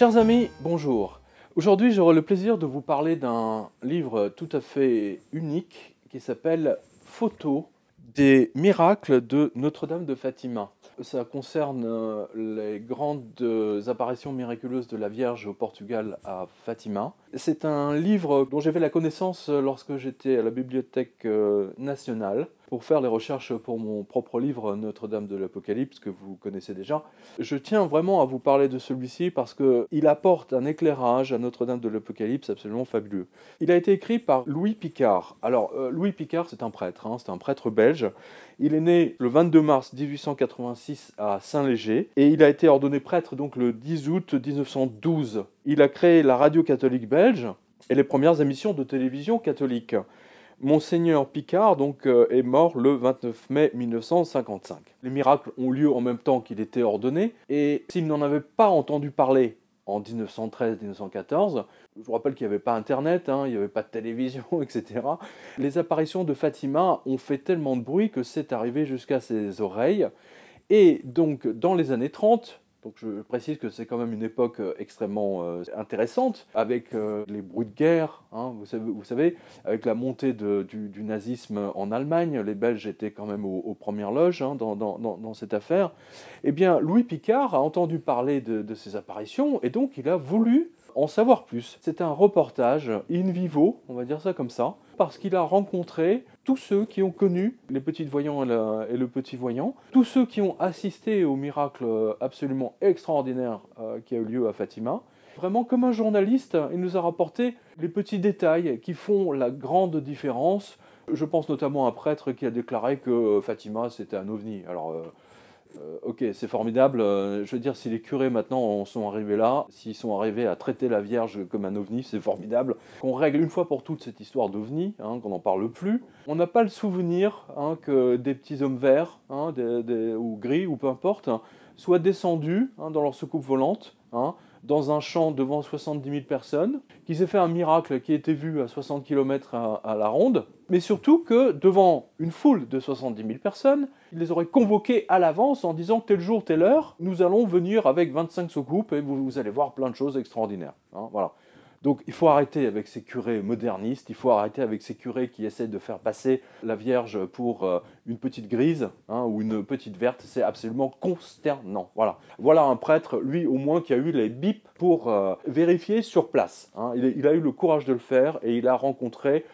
Chers amis, bonjour. Aujourd'hui, j'aurai le plaisir de vous parler d'un livre tout à fait unique qui s'appelle « Photos des miracles de Notre-Dame de Fatima ». Ça concerne les grandes apparitions miraculeuses de la Vierge au Portugal à Fatima. C'est un livre dont j'ai fait la connaissance lorsque j'étais à la Bibliothèque nationale pour faire les recherches pour mon propre livre Notre-Dame de l'Apocalypse que vous connaissez déjà. Je tiens vraiment à vous parler de celui-ci parce qu'il apporte un éclairage à Notre-Dame de l'Apocalypse absolument fabuleux. Il a été écrit par Louis Picard. Alors Louis Picard, c'est un prêtre, c'est un prêtre belge. Il est né le 22 mars 1886 à Saint-Léger et il a été ordonné prêtre donc le 10 août 1912. Il a créé la Radio Catholique Belge et les premières émissions de télévision catholiques. Monseigneur Picard donc, est mort le 29 mai 1955. Les miracles ont lieu en même temps qu'il était ordonné, et s'il n'en avait pas entendu parler en 1913-1914, je vous rappelle qu'il n'y avait pas Internet, il n'y avait pas de télévision, etc. Les apparitions de Fatima ont fait tellement de bruit que c'est arrivé jusqu'à ses oreilles. Et donc, dans les années 30, donc je précise que c'est quand même une époque extrêmement intéressante, avec les bruits de guerre, vous savez, avec la montée du nazisme en Allemagne, les Belges étaient quand même aux premières loges dans cette affaire. Eh bien, Louis Picard a entendu parler de ces apparitions, et donc il a voulu en savoir plus. C'est un reportage in vivo, on va dire ça comme ça, parce qu'il a rencontré tous ceux qui ont connu les petites voyants et le petit voyant, tous ceux qui ont assisté au miracle absolument extraordinaire qui a eu lieu à Fatima. Vraiment, comme un journaliste, il nous a rapporté les petits détails qui font la grande différence. Je pense notamment à un prêtre qui a déclaré que Fatima, c'était un ovni. Alors, ok, c'est formidable. Je veux dire, si les curés maintenant en sont arrivés là, s'ils sont arrivés à traiter la Vierge comme un ovni, c'est formidable. Qu'on règle une fois pour toutes cette histoire d'ovni, qu'on n'en parle plus. On n'a pas le souvenir que des petits hommes verts, ou gris, ou peu importe, soient descendus dans leur soucoupe volante, dans un champ devant 70 000 personnes, qu'ils aient fait un miracle qui était vu à 60 km à la ronde, mais surtout que devant une foule de 70 000 personnes, ils les auraient convoqués à l'avance en disant « tel jour, telle heure, nous allons venir avec 25 soucoupes et vous allez voir plein de choses extraordinaires. » Voilà. Donc il faut arrêter avec ces curés modernistes, il faut arrêter avec ces curés qui essaient de faire passer la Vierge pour une petite grise ou une petite verte, c'est absolument consternant. Voilà un prêtre, lui au moins, qui a eu les bips pour vérifier sur place. Il a eu le courage de le faire et il a rencontré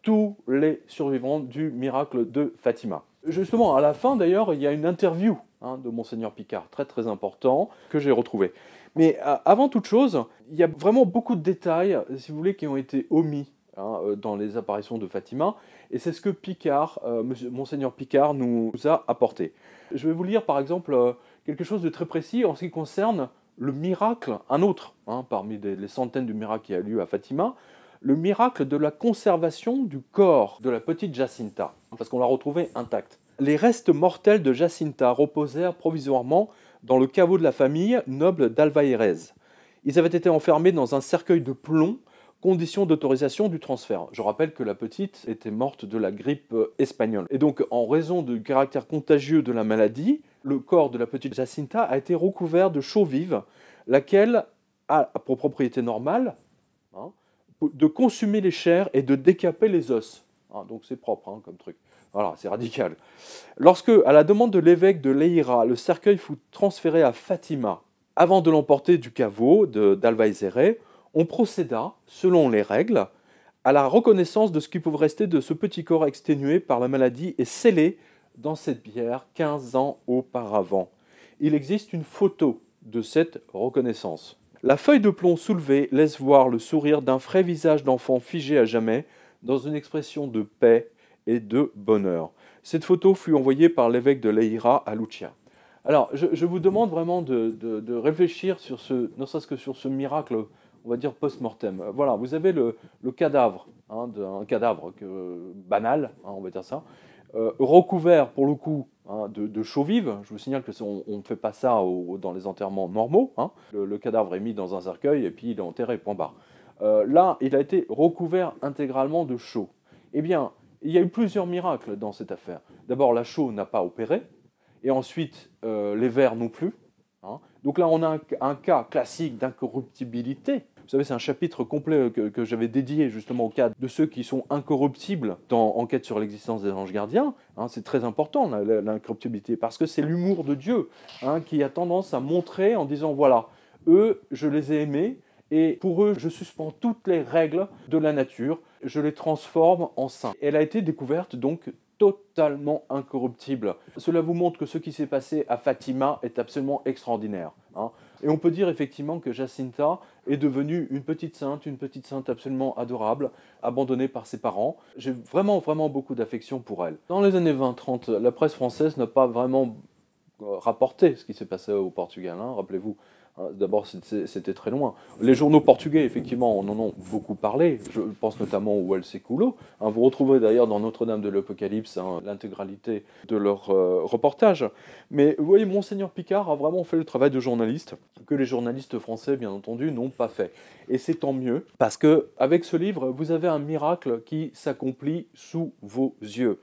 tous les survivants du miracle de Fatima. Justement, à la fin d'ailleurs, il y a une interview de Monseigneur Picard, très très important, que j'ai retrouvée. Mais avant toute chose, il y a vraiment beaucoup de détails, si vous voulez, qui ont été omis dans les apparitions de Fatima. Et c'est ce que Picard, Monseigneur Picard nous a apporté. Je vais vous lire par exemple quelque chose de très précis en ce qui concerne le miracle, un autre, parmi les centaines de miracles qui a eu lieu à Fatima, le miracle de la conservation du corps de la petite Jacinta, parce qu'on l'a retrouvée intacte. Les restes mortels de Jacinta reposèrent provisoirement dans le caveau de la famille noble d'Alvairez. Ils avaient été enfermés dans un cercueil de plomb, condition d'autorisation du transfert. Je rappelle que la petite était morte de la grippe espagnole. Et donc, en raison du caractère contagieux de la maladie, le corps de la petite Jacinta a été recouvert de chaux vive, laquelle a pour propriété normale de consumer les chairs et de décaper les os. Donc c'est propre comme truc. Voilà, c'est radical. Lorsque, à la demande de l'évêque de Leiria, le cercueil fut transféré à Fatima, avant de l'emporter du caveau d'Alvairez, on procéda, selon les règles, à la reconnaissance de ce qui pouvait rester de ce petit corps exténué par la maladie et scellé dans cette bière 15 ans auparavant. Il existe une photo de cette reconnaissance. La feuille de plomb soulevée laisse voir le sourire d'un frais visage d'enfant figé à jamais dans une expression de paix et de bonheur. Cette photo fut envoyée par l'évêque de Leiria à Lucia. Alors, je vous demande vraiment de réfléchir sur ne serait-ce que sur ce miracle, on va dire post-mortem. Voilà, vous avez le cadavre, un cadavre banal, on va dire ça, recouvert pour le coup de chaux vive. Je vous signale que on ne fait pas ça dans les enterrements normaux. Le cadavre est mis dans un cercueil et puis il est enterré, point barre. Là, il a été recouvert intégralement de chaux. Eh bien, il y a eu plusieurs miracles dans cette affaire. D'abord, la chaux n'a pas opéré, et ensuite, les vers non plus. Donc là, on a un cas classique d'incorruptibilité. Vous savez, c'est un chapitre complet que j'avais dédié justement au cas de ceux qui sont incorruptibles dans Enquête sur l'existence des anges gardiens. Hein, c'est très important, l'incorruptibilité, parce que c'est l'humour de Dieu qui a tendance à montrer en disant, voilà, eux, je les ai aimés, et pour eux, je suspends toutes les règles de la nature, je les transforme en saints. Elle a été découverte donc totalement incorruptible. Cela vous montre que ce qui s'est passé à Fatima est absolument extraordinaire. Et on peut dire effectivement que Jacinta est devenue une petite sainte absolument adorable, abandonnée par ses parents. J'ai vraiment, vraiment beaucoup d'affection pour elle. Dans les années 20-30, la presse française n'a pas vraiment rapporté ce qui s'est passé au Portugal, rappelez-vous. D'abord, c'était très loin. Les journaux portugais, effectivement, on en ont beaucoup parlé. Je pense notamment au El Seculo. Vous retrouverez d'ailleurs dans Notre-Dame de l'Apocalypse l'intégralité de leur reportage. Mais vous voyez, Monseigneur Picard a vraiment fait le travail de journaliste que les journalistes français, bien entendu, n'ont pas fait. Et c'est tant mieux, parce que avec ce livre, vous avez un miracle qui s'accomplit sous vos yeux.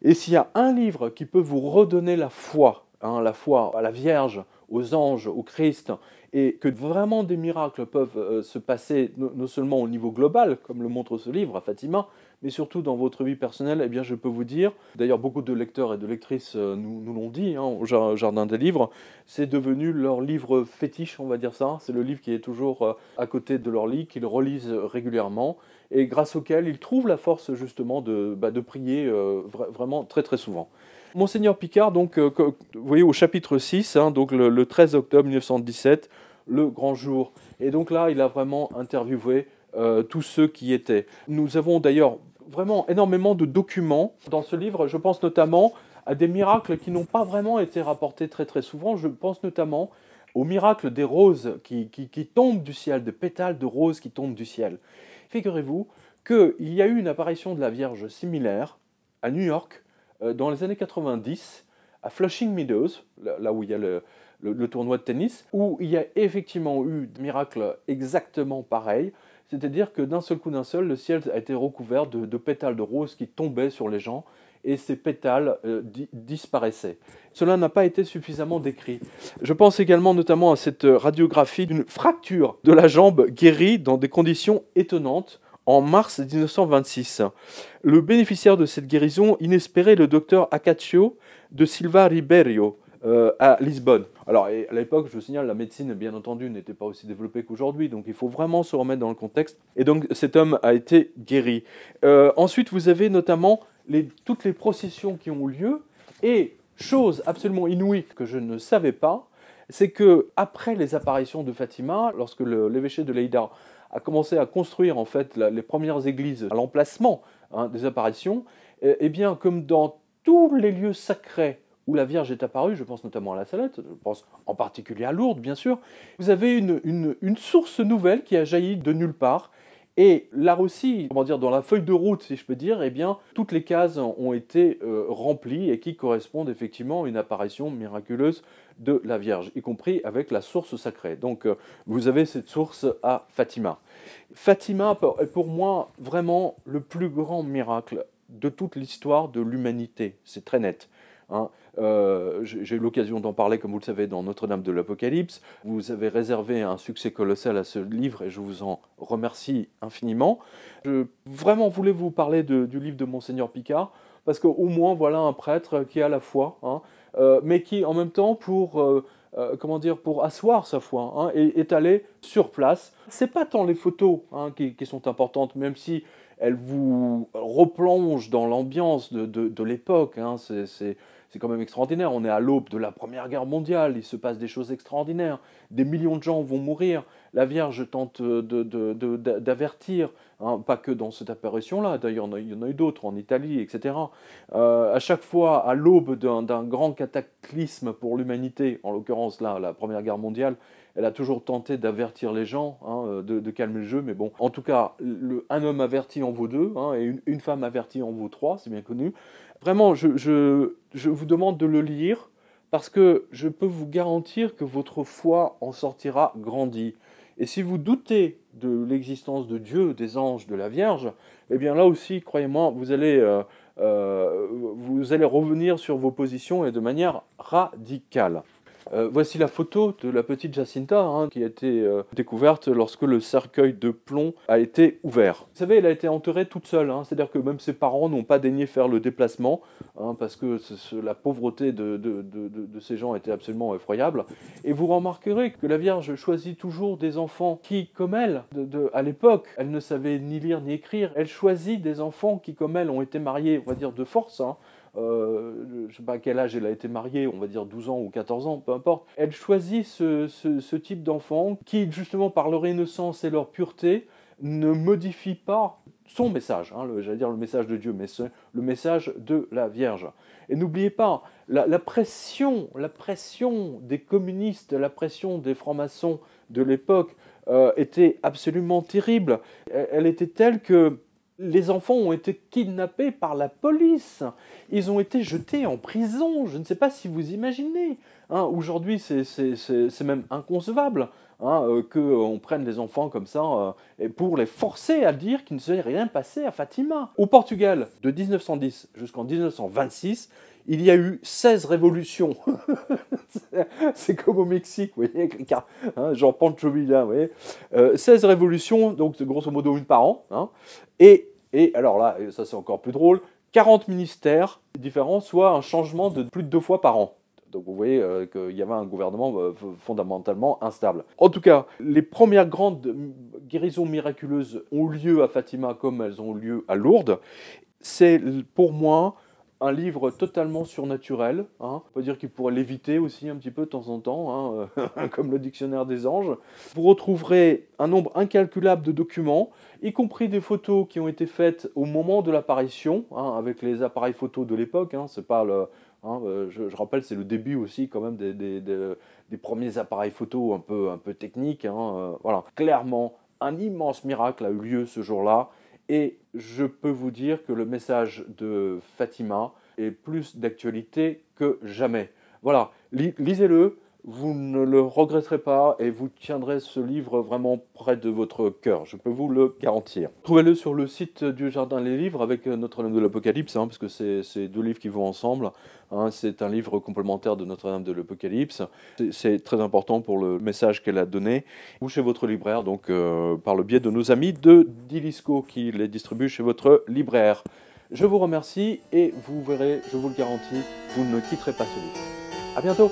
Et s'il y a un livre qui peut vous redonner la foi à la Vierge, aux anges, au Christ, et que vraiment des miracles peuvent se passer, non seulement au niveau global, comme le montre ce livre à Fatima, mais surtout dans votre vie personnelle, eh bien je peux vous dire, d'ailleurs beaucoup de lecteurs et de lectrices nous l'ont dit, au Jardin des Livres, c'est devenu leur livre fétiche, on va dire ça, c'est le livre qui est toujours à côté de leur lit, qu'ils relisent régulièrement, et grâce auquel ils trouvent la force justement de prier vraiment très très souvent. Monseigneur Picard, donc, vous voyez au chapitre 6, donc le 13 octobre 1917, le grand jour. Et donc là, il a vraiment interviewé tous ceux qui étaient. Nous avons d'ailleurs vraiment énormément de documents dans ce livre. Je pense notamment à des miracles qui n'ont pas vraiment été rapportés très très souvent. Je pense notamment au miracle des roses qui tombent du ciel, des pétales de roses qui tombent du ciel. Figurez-vous qu'il y a eu une apparition de la Vierge similaire à New York, dans les années 90, à Flushing Meadows, là où il y a le tournoi de tennis, où il y a effectivement eu des miracles exactement pareils, c'est-à-dire que d'un seul coup le ciel a été recouvert de pétales de roses qui tombaient sur les gens, et ces pétales disparaissaient. Cela n'a pas été suffisamment décrit. Je pense également notamment à cette radiographie d'une fracture de la jambe guérie dans des conditions étonnantes, en mars 1926. Le bénéficiaire de cette guérison inespérée est le docteur Acacio de Silva Ribeiro à Lisbonne. Alors, à l'époque, je vous signale, la médecine, bien entendu, n'était pas aussi développée qu'aujourd'hui, donc il faut vraiment se remettre dans le contexte. Et donc, cet homme a été guéri. Ensuite, vous avez notamment toutes les processions qui ont lieu, et chose absolument inouïe que je ne savais pas, c'est que après les apparitions de Fatima, lorsque l'évêché de Lleida a commencé à construire en fait les premières églises à l'emplacement des apparitions, et bien comme dans tous les lieux sacrés où la Vierge est apparue, je pense notamment à la Salette, je pense en particulier à Lourdes bien sûr, vous avez une source nouvelle qui a jailli de nulle part, et là aussi, comment dire, dans la feuille de route si je peux dire, et bien toutes les cases ont été remplies et qui correspondent effectivement à une apparition miraculeuse de la Vierge, y compris avec la source sacrée. Donc vous avez cette source à Fatima. Fatima est pour moi vraiment le plus grand miracle de toute l'histoire de l'humanité, c'est très net. J'ai eu l'occasion d'en parler, comme vous le savez, dans Notre-Dame de l'Apocalypse. Vous avez réservé un succès colossal à ce livre et je vous en remercie infiniment. Je vraiment voulais vous parler du livre de Monseigneur Picard, parce qu'au moins, voilà un prêtre qui a la foi, mais qui, en même temps, pour asseoir sa foi, est allé sur place. C'est pas tant les photos qui sont importantes, même si elles vous replongent dans l'ambiance de l'époque. C'est quand même extraordinaire. On est à l'aube de la Première Guerre mondiale. Il se passe des choses extraordinaires. Des millions de gens vont mourir. La Vierge tente d'avertir, pas que dans cette apparition-là. D'ailleurs, il y en a eu d'autres en Italie, etc. À chaque fois, à l'aube d'un grand cataclysme pour l'humanité, en l'occurrence là, la Première Guerre mondiale, elle a toujours tenté d'avertir les gens, de calmer le jeu, mais bon, en tout cas, un homme averti en vaut deux, et une femme avertie en vaut trois, c'est bien connu. Vraiment, je vous demande de le lire, parce que je peux vous garantir que votre foi en sortira grandie. Et si vous doutez de l'existence de Dieu, des anges, de la Vierge, eh bien là aussi, croyez-moi, vous allez revenir sur vos positions et de manière radicale. Voici la photo de la petite Jacinta qui a été découverte lorsque le cercueil de plomb a été ouvert. Vous savez, elle a été enterrée toute seule, c'est-à-dire que même ses parents n'ont pas daigné faire le déplacement, parce que la pauvreté de ces gens était absolument effroyable. Et vous remarquerez que la Vierge choisit toujours des enfants qui, comme elle, à l'époque, elle ne savait ni lire ni écrire. Elle choisit des enfants qui, comme elle, ont été mariés, on va dire, de force, je sais pas à quel âge elle a été mariée, on va dire 12 ans ou 14 ans, peu importe. Elle choisit ce type d'enfant qui, justement, par leur innocence et leur pureté, ne modifie pas son message, j'allais dire le message de Dieu, mais le message de la Vierge. Et n'oubliez pas, la pression des communistes, la pression des francs-maçons de l'époque était absolument terrible. Elle était telle que les enfants ont été kidnappés par la police, ils ont été jetés en prison, je ne sais pas si vous imaginez. Aujourd'hui, c'est même inconcevable qu'on prenne des enfants comme ça pour les forcer à dire qu'il ne s'est rien passé à Fatima. Au Portugal, de 1910 jusqu'en 1926, il y a eu 16 révolutions. C'est comme au Mexique, vous voyez, genre Pancho Villa, vous voyez. 16 révolutions, donc grosso modo une par an. Et alors là, ça c'est encore plus drôle, 40 ministères différents, soit un changement de plus de 2 fois par an. Donc vous voyez qu'il y avait un gouvernement fondamentalement instable. En tout cas, les premières grandes guérisons miraculeuses ont eu lieu à Fatima comme elles ont eu lieu à Lourdes. C'est pour moi un livre totalement surnaturel. On peut dire qu'il pourrait l'éviter aussi un petit peu de temps en temps, comme le dictionnaire des anges. Vous retrouverez un nombre incalculable de documents, y compris des photos qui ont été faites au moment de l'apparition, avec les appareils photos de l'époque. C'est pas le... je rappelle, c'est le début aussi quand même des premiers appareils photo un peu techniques. Voilà. Clairement, un immense miracle a eu lieu ce jour-là. Et je peux vous dire que le message de Fatima est plus d'actualité que jamais. Voilà, lisez-le, vous ne le regretterez pas et vous tiendrez ce livre vraiment près de votre cœur. Je peux vous le garantir. Trouvez-le sur le site du Jardin des Livres avec Notre-Dame de l'Apocalypse, parce que c'est 2 livres qui vont ensemble. C'est un livre complémentaire de Notre-Dame de l'Apocalypse. C'est très important pour le message qu'elle a donné. Ou chez votre libraire, donc par le biais de nos amis de Dilisco qui les distribuent chez votre libraire. Je vous remercie et vous verrez, je vous le garantis, vous ne quitterez pas ce livre. À bientôt.